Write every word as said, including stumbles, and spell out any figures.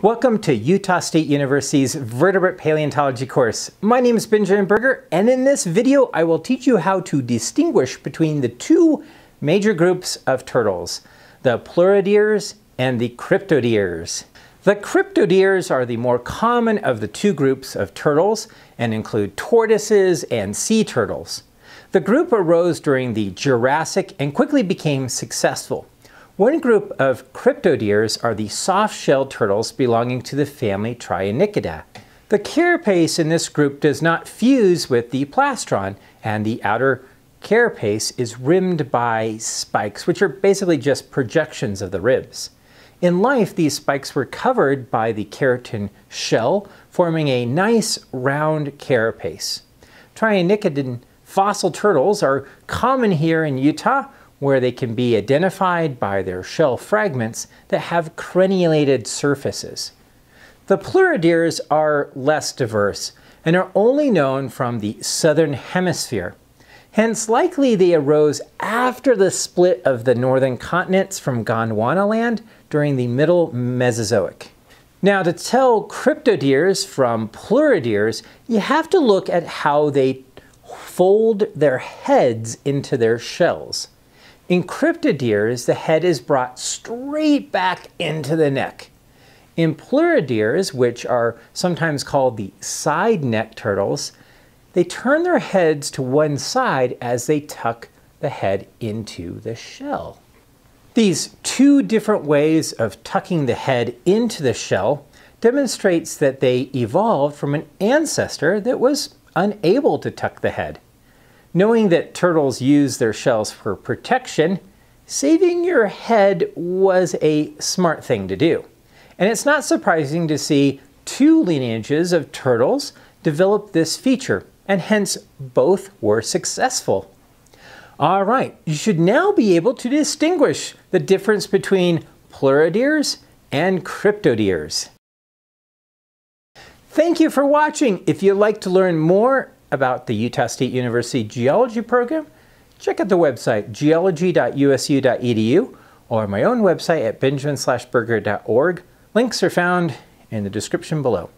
Welcome to Utah State University's Vertebrate Paleontology course. My name is Benjamin Burger, and in this video I will teach you how to distinguish between the two major groups of turtles, the Pleurodires and the Cryptodires. The Cryptodires are the more common of the two groups of turtles and include tortoises and sea turtles. The group arose during the Jurassic and quickly became successful. One group of Cryptodires are the soft-shelled turtles belonging to the family Trionychidae. The carapace in this group does not fuse with the plastron, and the outer carapace is rimmed by spikes, which are basically just projections of the ribs. In life, these spikes were covered by the keratin shell, forming a nice round carapace. Trionychidan fossil turtles are common here in Utah, where they can be identified by their shell fragments that have crenulated surfaces. The Pleurodires are less diverse and are only known from the southern hemisphere. Hence, likely they arose after the split of the northern continents from Gondwanaland during the middle Mesozoic. Now, to tell Cryptodires from Pleurodires, you have to look at how they fold their heads into their shells. In Cryptodires, the head is brought straight back into the neck. In Pleurodires, which are sometimes called the side neck turtles, they turn their heads to one side as they tuck the head into the shell. These two different ways of tucking the head into the shell demonstrates that they evolved from an ancestor that was unable to tuck the head. Knowing that turtles use their shells for protection, saving your head was a smart thing to do. And it's not surprising to see two lineages of turtles develop this feature, and hence both were successful. All right, you should now be able to distinguish the difference between Pleurodires and Cryptodires. Thank you for watching. If you'd like to learn more about the Utah State University Geology Program, check out the website geology dot u s u dot e d u or my own website at benjamin burger dot org. Links are found in the description below.